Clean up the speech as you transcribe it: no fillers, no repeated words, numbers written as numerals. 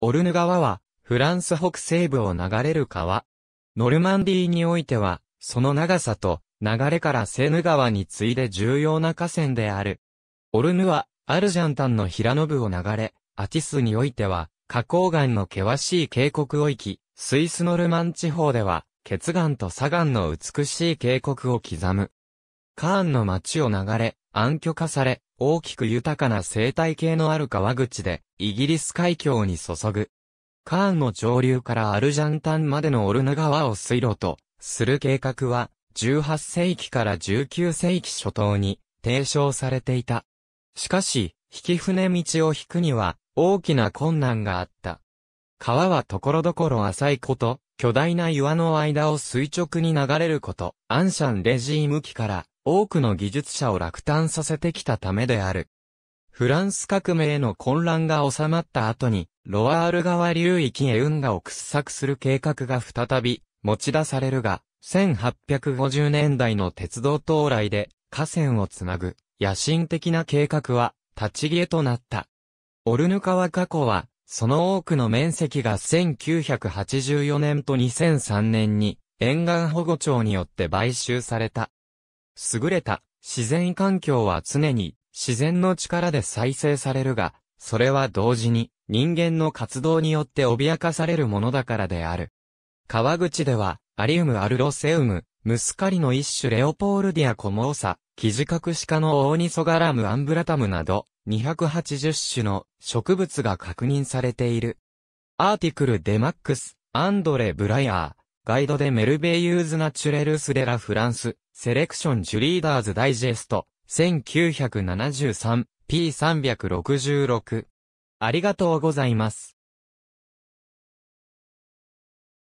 オルヌ川は、フランス北西部を流れる川。ノルマンディーにおいては、その長さと、流れからセーヌ川に次いで重要な河川である。オルヌは、アルジャンタンの平野部を流れ、アティスにおいては、花崗岩の険しい渓谷を行き、スイスノルマン地方では、頁岩と砂岩の美しい渓谷を刻む。カーンの町を流れ、暗渠化され、大きく豊かな生態系のある川口で、イギリス海峡に注ぐ。カーンの上流からアルジャンタンまでのオルヌ川を水路とする計画は、18世紀から19世紀初頭に提唱されていた。しかし、曳舟道を引くには大きな困難があった。川は所々浅いこと、巨大な岩の間を垂直に流れること、アンシャンレジー向きから多くの技術者を落胆させてきたためである。フランス革命の混乱が収まった後に、ロワール川流域へ運河を掘削する計画が再び持ち出されるが、1850年代の鉄道到来で河川をつなぐ野心的な計画は立ち消えとなった。オルヌ川河口は、その多くの面積が1984年と2003年に沿岸保護庁によって買収された。優れた自然環境は常に自然の力で再生されるが、それは同時に人間の活動によって脅かされるものだからである。川口では、アリウム・アルロセウム、ムスカリの一種レオポールディア・コモーサ、キジカクシカのオーニソガラム・アンブラタムなど、280種の植物が確認されている。アーティクル・デ・マックス、アンドレ・ブライアー、ガイド・デ・メルベイユーズ・ナチュレルス・デ・ラ・フランス、セレクション・ジュリーダーズ・ダイジェスト、1973、P366。ありがとうございます。